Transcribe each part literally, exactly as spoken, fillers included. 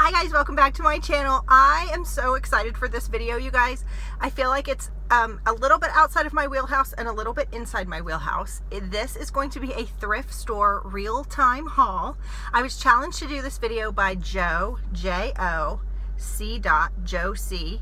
Hi guys, welcome back to my channel. I am so excited for this video, you guys. I feel like it's um, a little bit outside of my wheelhouse and a little bit inside my wheelhouse. This is going to be a thrift store real-time haul. I was challenged to do this video by Joe, J O, C dot, Joe C.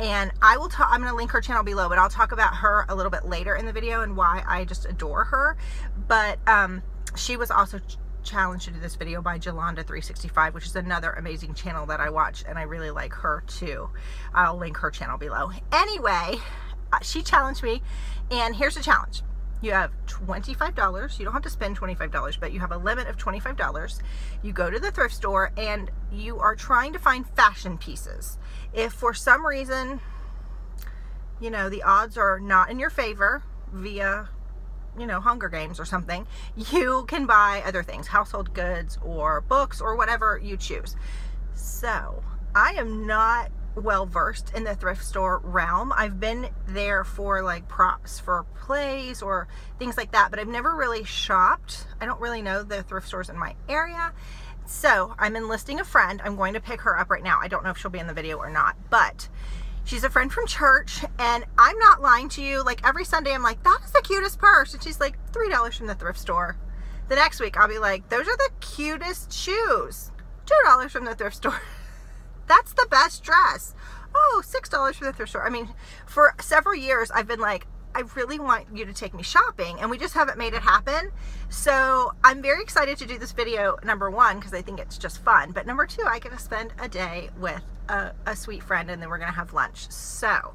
And I will talk, I'm going to link her channel below, but I'll talk about her a little bit later in the video and why I just adore her. But um, she was also challenged to do this video by Jalaunda three sixty-five, which is another amazing channel that I watch, and I really like her too. I'll link her channel below. Anyway, she challenged me, and here's the challenge. You have twenty-five dollars. You don't have to spend twenty-five dollars, but you have a limit of twenty-five dollars. You go to the thrift store and you are trying to find fashion pieces. If for some reason, you know, the odds are not in your favor via, you know, Hunger Games or something, you can buy other things, household goods or books or whatever you choose. So I am not well versed in the thrift store realm. I've been there for like props for plays or things like that, but I've never really shopped. I don't really know the thrift stores in my area. So I'm enlisting a friend. I'm going to pick her up right now. I don't know if she'll be in the video or not, but she's a friend from church, and I'm not lying to you. Like every Sunday I'm like, that is the cutest purse. And she's like, three dollars from the thrift store. The next week I'll be like, those are the cutest shoes. two dollars from the thrift store. That's the best dress. Oh, six dollars from the thrift store. I mean, for several years I've been like, I really want you to take me shopping, and we just haven't made it happen. So I'm very excited to do this video, number one, because I think it's just fun. But number two, I get to spend a day with A, a sweet friend, and then we're gonna have lunch. So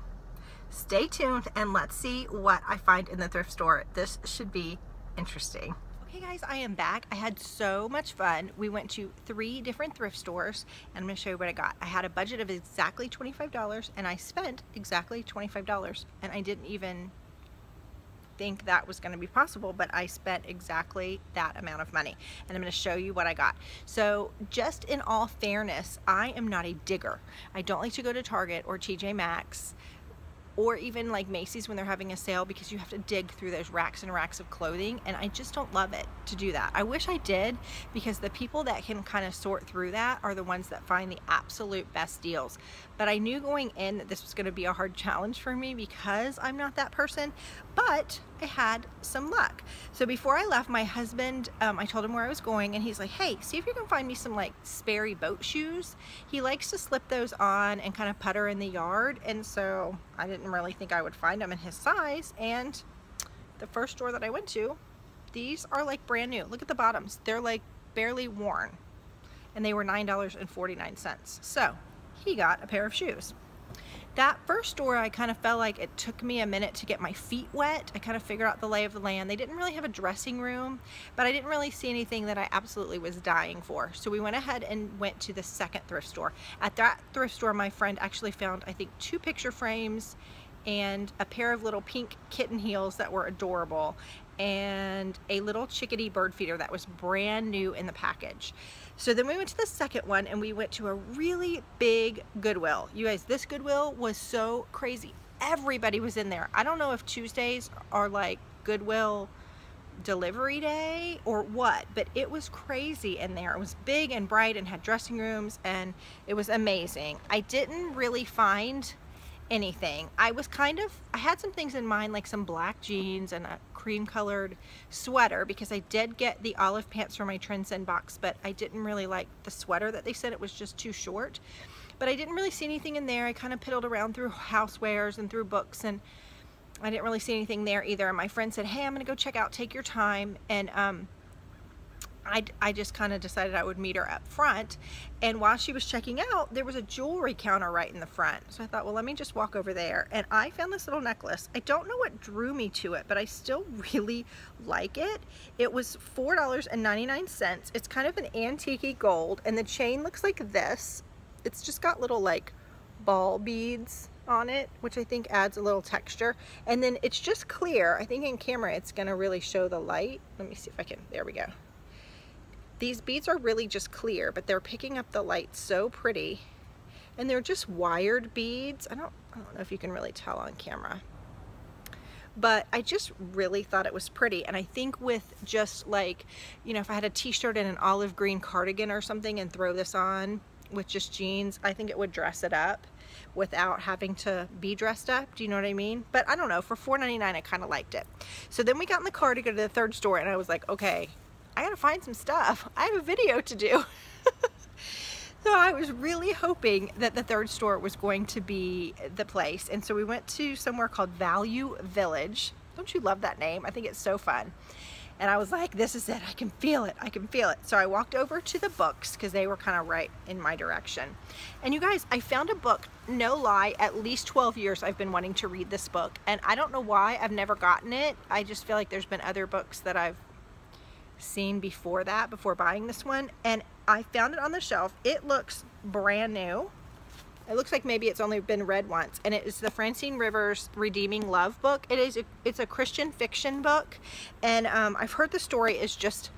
stay tuned and let's see what I find in the thrift store. This should be interesting. Okay guys, I am back. I had so much fun. We went to three different thrift stores, and I'm gonna show you what I got. I had a budget of exactly twenty-five dollars, and I spent exactly twenty-five dollars, and I didn't even think that was going to be possible, but I spent exactly that amount of money, and I'm going to show you what I got. So just in all fairness, I am not a digger. I don't like to go to Target or T J Maxx or even like Macy's when they're having a sale, because you have to dig through those racks and racks of clothing, and I just don't love it to do that. I wish I did, because the people that can kind of sort through that are the ones that find the absolute best deals. But I knew going in that this was going to be a hard challenge for me, because I'm not that person, but I had some luck. So before I left, my husband, um, I told him where I was going, and he's like, hey, see if you can find me some like Sperry boat shoes. He likes to slip those on and kind of putter in the yard, and so I didn't really think I would find them in his size. And the first store that I went to, these are like brand new. Look at the bottoms. They're like barely worn, and they were nine dollars and forty-nine cents. So he got a pair of shoes. That first store, I kind of felt like it took me a minute to get my feet wet. I kind of figured out the lay of the land. They didn't really have a dressing room, but I didn't really see anything that I absolutely was dying for. So we went ahead and went to the second thrift store. At that thrift store, my friend actually found, I think, two picture frames and a pair of little pink kitten heels that were adorable, and a little chickadee bird feeder that was brand new in the package. So then we went to the second one, and we went to a really big Goodwill. You guys, this Goodwill was so crazy. Everybody was in there. I don't know if Tuesdays are like Goodwill delivery day or what, but it was crazy in there. It was big and bright and had dressing rooms, and it was amazing. I didn't really find anything. I was kind of, I had some things in mind, like some black jeans and a cream colored sweater, because I did get the olive pants from my Trendsend box, but I didn't really like the sweater that they said. It was just too short. But I didn't really see anything in there. I kind of piddled around through housewares and through books, and I didn't really see anything there either. And my friend said, hey, I'm gonna go check out, take your time. And um I, I just kind of decided I would meet her up front, and while she was checking out, there was a jewelry counter right in the front. So I thought, well, let me just walk over there, and I found this little necklace. I don't know what drew me to it, but I still really like it. It was four dollars and ninety-nine cents. It's kind of an antique gold, and the chain looks like this. It's just got little like ball beads on it, which I think adds a little texture, and then it's just clear. I think in camera it's gonna really show the light. Let me see if I can, there we go. These beads are really just clear, but they're picking up the light so pretty, and they're just wired beads. I don't, I don't know if you can really tell on camera, but I just really thought it was pretty. And I think with just like, you know, if I had a t-shirt and an olive green cardigan or something and throw this on with just jeans, I think it would dress it up without having to be dressed up. Do you know what I mean? But I don't know, for four ninety-nine I kind of liked it. So then we got in the car to go to the third store, and I was like, okay, I gotta find some stuff. I have a video to do. So I was really hoping that the third store was going to be the place. And so we went to somewhere called Value Village. Don't you love that name? I think it's so fun. And I was like, this is it. I can feel it. I can feel it. So I walked over to the books because they were kind of right in my direction. And you guys, I found a book, no lie, at least twelve years I've been wanting to read this book. And I don't know why I've never gotten it. I just feel like there's been other books that I've seen before that, before buying this one. And I found it on the shelf. It looks brand new. It looks like maybe it's only been read once, and it is the Francine Rivers Redeeming Love book. It is a, it's a Christian fiction book, and um, I've heard the story is just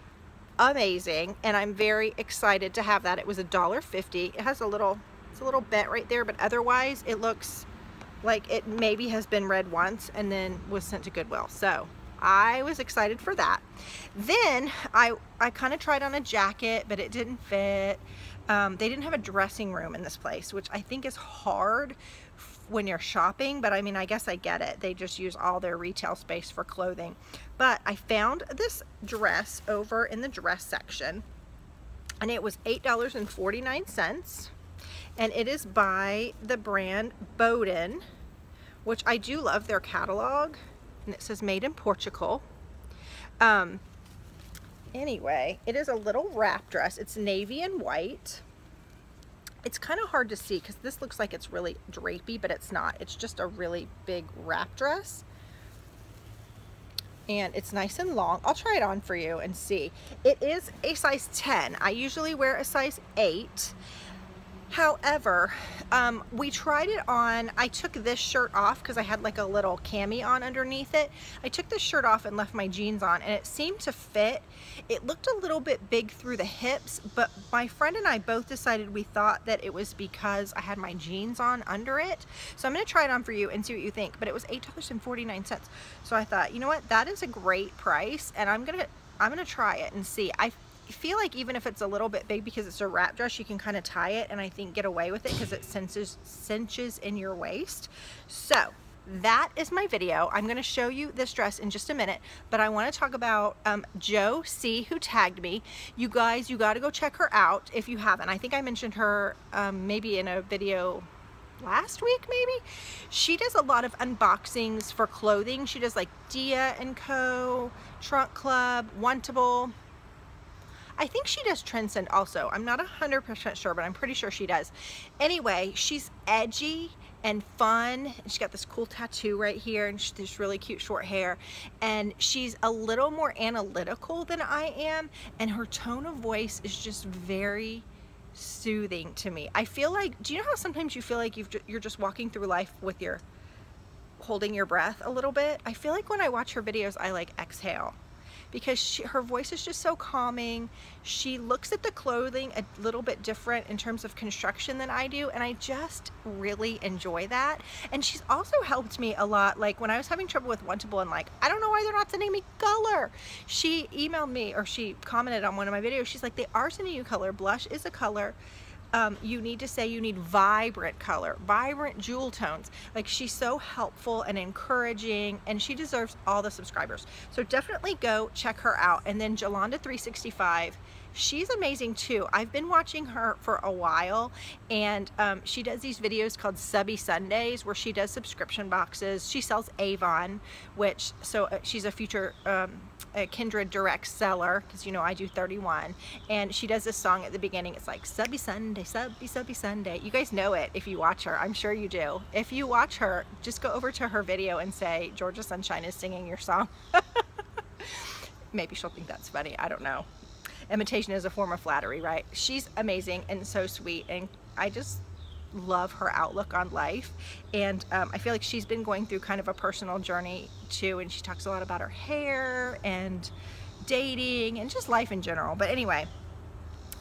amazing, and I'm very excited to have that. It was a dollar fifty. It has a little, it's a little bent right there, but otherwise it looks like it maybe has been read once and then was sent to Goodwill. So I was excited for that. Then I, I kind of tried on a jacket, but it didn't fit. Um, they didn't have a dressing room in this place, which I think is hard when you're shopping, but I mean, I guess I get it. They just use all their retail space for clothing. But I found this dress over in the dress section, and it was eight dollars and forty-nine cents, and it is by the brand Boden, which I do love their catalog, and it says made in Portugal. Um, Anyway, it is a little wrap dress. It's navy and white. It's kind of hard to see because this looks like it's really drapey, but it's not. It's just a really big wrap dress. And it's nice and long. I'll try it on for you and see. It is a size ten. I usually wear a size eight. However, um, we tried it on. I took this shirt off because I had like a little cami on underneath it. I took this shirt off and left my jeans on, and it seemed to fit. It looked a little bit big through the hips, but my friend and I both decided we thought that it was because I had my jeans on under it. So I'm going to try it on for you and see what you think. But it was eight dollars and forty-nine cents. So I thought, you know what? That is a great price, and I'm going to I'm going to try it and see. I I feel like even if it's a little bit big, because it's a wrap dress, you can kind of tie it and I think get away with it because it cinches, cinches in your waist. So that is my video. I'm going to show you this dress in just a minute, but I want to talk about um, Joe C, who tagged me. You guys, you got to go check her out if you haven't. I think I mentioned her um, maybe in a video last week maybe. She does a lot of unboxings for clothing. She does like Dia and Co, Trunk Club, Wantable. I think she does Trendsend also. I'm not one hundred percent sure, but I'm pretty sure she does. Anyway, she's edgy and fun. She's got this cool tattoo right here and this really cute short hair. And she's a little more analytical than I am. And her tone of voice is just very soothing to me. I feel like, do you know how sometimes you feel like you've, you're just walking through life with your, holding your breath a little bit? I feel like when I watch her videos, I like exhale. Because she, her voice is just so calming. She looks at the clothing a little bit different in terms of construction than I do, and I just really enjoy that. And she's also helped me a lot, like when I was having trouble with Wantable and like, I don't know why they're not sending me color. She emailed me, or she commented on one of my videos. She's like, they are sending you color. Blush is a color. Um, you need to say you need vibrant color, vibrant jewel tones. Like, she's so helpful and encouraging, and she deserves all the subscribers. So definitely go check her out. And then Jalaunda three sixty-five, she's amazing too. I've been watching her for a while, and um, she does these videos called Subby Sundays where she does subscription boxes. She sells Avon, which, so she's a future um, a Kindred direct seller, because you know I do thirty-one, and she does this song at the beginning. It's like Subby Sunday, Subby, Subby Sunday. You guys know it if you watch her. I'm sure you do. If you watch her, just go over to her video and say Georgia Sunshine is singing your song. Maybe she'll think that's funny. I don't know. Imitation is a form of flattery, right? She's amazing and so sweet, and I just love her outlook on life. And um, I feel like she's been going through kind of a personal journey too, and she talks a lot about her hair and dating and just life in general. But anyway,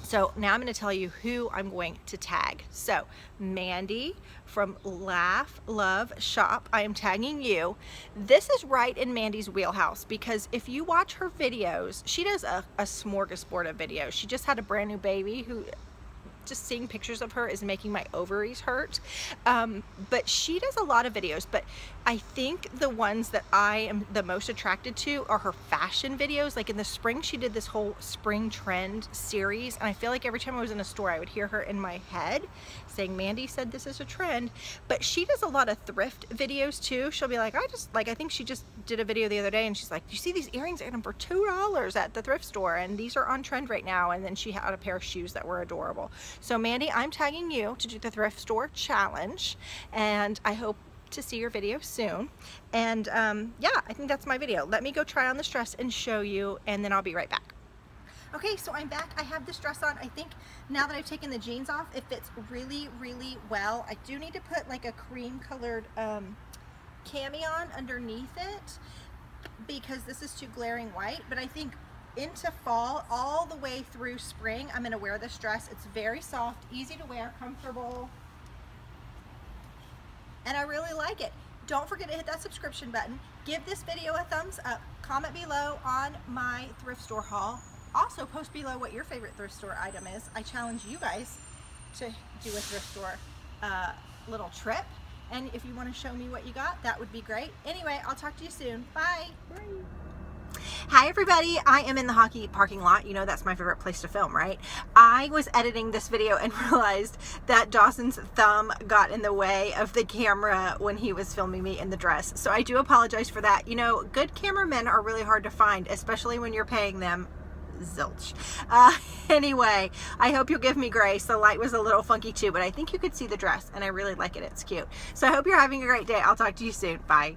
so now I'm going to tell you who I'm going to tag. So Mandy from Laugh Love Shop, I am tagging you. This is right in Mandy's wheelhouse, because if you watch her videos, she does a, a smorgasbord of videos. She just had a brand new baby who just seeing pictures of her is making my ovaries hurt. Um, but she does a lot of videos, but I think the ones that I am the most attracted to are her fashion videos. Like in the spring, she did this whole spring trend series, and I feel like every time I was in a store, I would hear her in my head saying, Mandy said this is a trend. But she does a lot of thrift videos too. She'll be like, I just, like, I think she just did a video the other day and she's like, you see these earrings? I got them for two dollars at the thrift store and these are on trend right now. And then she had a pair of shoes that were adorable. So Mandy, I'm tagging you to do the thrift store challenge, and I hope to see your video soon. And um, yeah, I think that's my video. Let me go try on this dress and show you, and then I'll be right back. Okay, so I'm back. I have this dress on. I think now that I've taken the jeans off, it fits really, really well. I do need to put like a cream colored um, cami on underneath it because this is too glaring white, but I think into fall, all the way through spring, I'm gonna wear this dress. It's very soft, easy to wear, comfortable, and I really like it. Don't forget to hit that subscription button. Give this video a thumbs up. Comment below on my thrift store haul. Also, post below what your favorite thrift store item is. I challenge you guys to do a thrift store uh, little trip. And if you want to show me what you got, that would be great. Anyway, I'll talk to you soon. Bye. Bye. Hi everybody, I am in the hockey parking lot. You know that's my favorite place to film, right? I was editing this video and realized that Dawson's thumb got in the way of the camera when he was filming me in the dress. So I do apologize for that. You know, good cameramen are really hard to find, especially when you're paying them zilch. Uh, anyway, I hope you'll give me grace. The light was a little funky too, but I think you could see the dress and I really like it. It's cute. So I hope you're having a great day. I'll talk to you soon. Bye.